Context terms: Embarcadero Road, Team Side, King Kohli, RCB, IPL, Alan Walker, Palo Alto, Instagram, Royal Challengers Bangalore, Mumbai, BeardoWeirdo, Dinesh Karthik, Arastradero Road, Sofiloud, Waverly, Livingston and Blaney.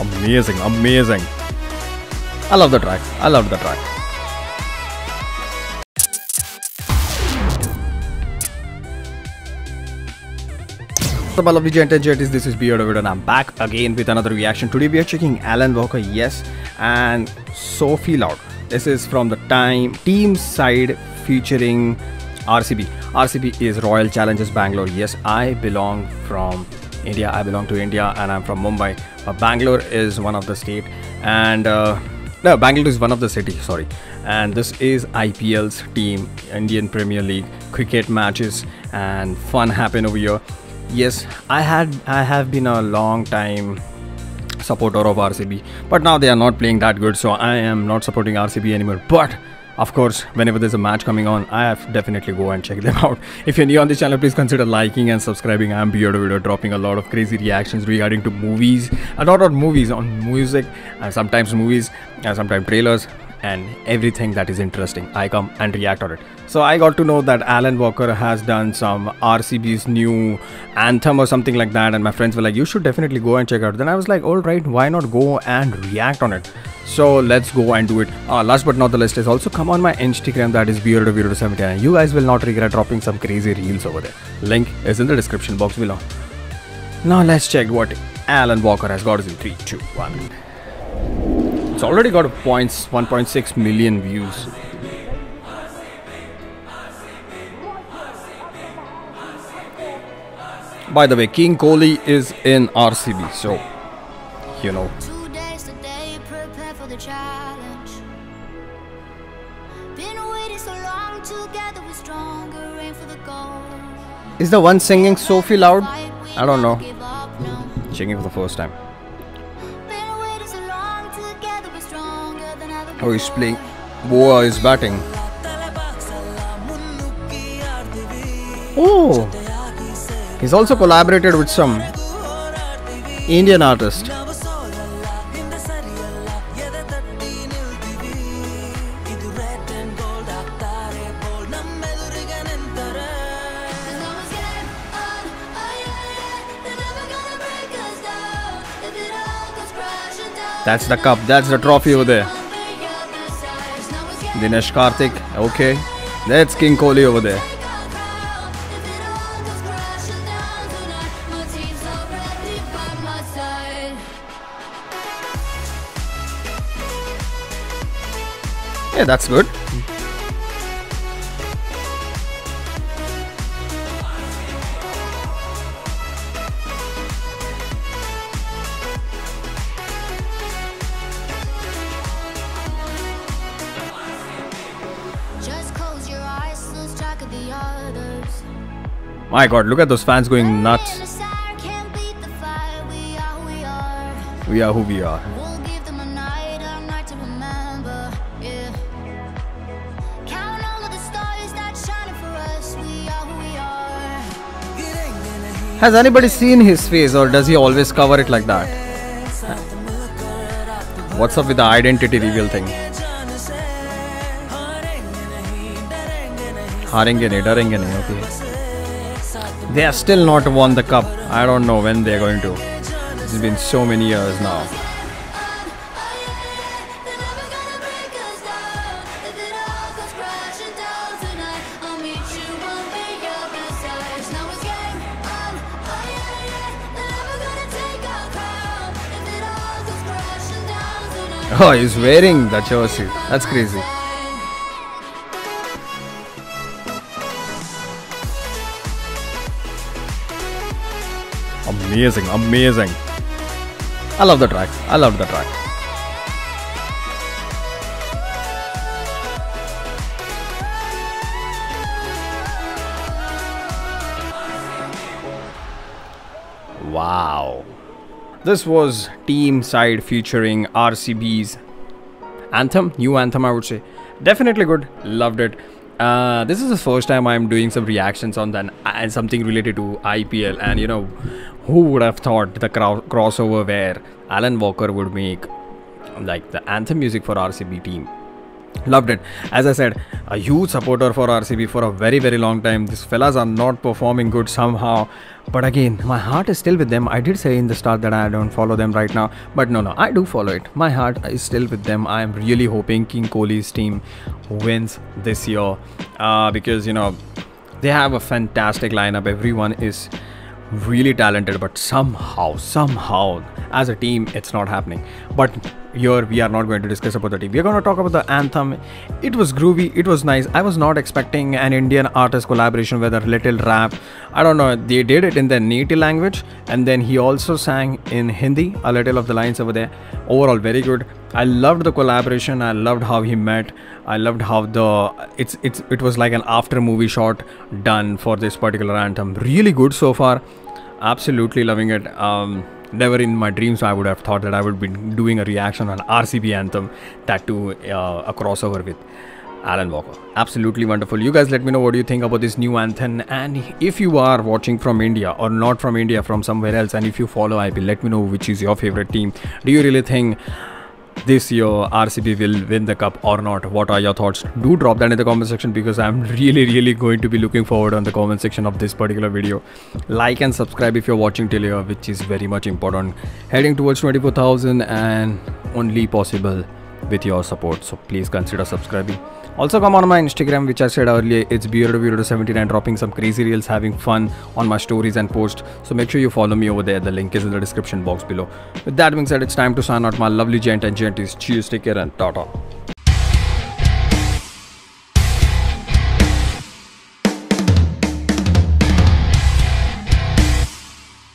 Amazing, amazing. I love the track. I loved the track. So my lovely gentle jetties, this is BeardoWeirdo and I'm back again with another reaction. Today we are checking Alan Walker, yes, and Sofiloud. This is from the Team Side featuring RCB. RCB is Royal Challengers Bangalore. Yes, I belong from India. I belong to India and I'm from Mumbai. Bangalore is one of the state and no, Bangalore is one of the city, sorry. And this is IPL's team, Indian Premier League cricket matches and fun happen over here. Yes, I have been a long time supporter of RCB, but now they are not playing that good, so I am not supporting RCB anymore. But of course, whenever there's a match coming on, I have definitely go and check them out. If you're new on this channel, please consider liking and subscribing. I'm BeardoWeirdo, dropping a lot of crazy reactions regarding to movies, a lot on movies, on music, and sometimes movies, and sometimes trailers, and everything that is interesting. I come and react on it. So I got to know that Alan Walker has done some RCB's new anthem or something like that, and my friends were like, you should definitely go and check out. Then I was like, all right, why not go and react on it? So let's go and do it. Last but not the least is also come on my Instagram, that is BeardoWeirdo79. You guys will not regret dropping some crazy reels over there. Link is in the description box below. Now let's check what Alan Walker has got. Is in 3, 2, 1. It's already got 1.6 million views. By the way, King Kohli is in RCB, so you know. Challenge. Been waiting so long, together we're stronger and for the goal. Is the one singing Sofiloud? I don't know. Singing for the first time. Been waiting so long, together we're stronger than ever. Oh, he's playing. Boa is batting. Oh, he's also collaborated with some Indian artist. That's the cup, that's the trophy over there. Dinesh Karthik, okay. That's King Kohli over there. Yeah, that's good. My god, look at those fans going nuts. We are who we are. Has anybody seen his face, or does he always cover it like that? What's up with the identity reveal thing? Harengene, Darengene, okay. They have still not won the cup. I don't know when they're going to. It's been so many years now. Oh, he's wearing the jersey. That's crazy. Amazing, amazing. I love the track. I love the track. Wow. This was Team Side featuring RCB's anthem, new anthem, I would say. Definitely good. Loved it. This is the first time I'm doing some reactions on that and something related to IPL, and you know, who would have thought the crossover where Alan Walker would make like the anthem music for RCB team. Loved it. As I said, a huge supporter for RCB for a very, very long time. These fellas are not performing good somehow. But again, my heart is still with them. I did say in the start that I don't follow them right now. But no, I do follow it. My heart is still with them. I am really hoping King Kohli's team wins this year. Because, you know, they have a fantastic lineup. Everyone is really talented, but somehow as a team it's not happening. But here we are not going to discuss about the team. We are going to talk about the anthem. It was groovy, it was nice. I was not expecting an Indian artist collaboration with a little rap. I don't know, they did it in their native language, and then he also sang in Hindi a little of the lines over there. Overall, very good. I loved the collaboration. I loved how he met. I loved how it was like an after movie shot done for this particular anthem. Really good so far. Absolutely loving it. Never in my dreams I would have thought that I would be doing a reaction on RCB anthem, that too a crossover with Alan Walker. Absolutely wonderful. You guys let me know what you think about this new anthem, and if you are watching from India or not from India, from somewhere else, and if you follow IPL, let me know which is your favorite team. Do you really think this year RCB will win the cup or not? What are your thoughts? Do drop that in the comment section, because I'm really going to be looking forward on the comment section of this particular video. Like and subscribe if you're watching till here, which is very much important. Heading towards 24,000 and only possible with your support, so please consider subscribing. Also come on my Instagram, which I said earlier, it's BeardoWeirdo79, dropping some crazy reels, having fun on my stories and posts, so make sure you follow me over there. The link is in the description box below. With that being said, it's time to sign out, my lovely gent and genties. Cheers, take care, and ta-ta.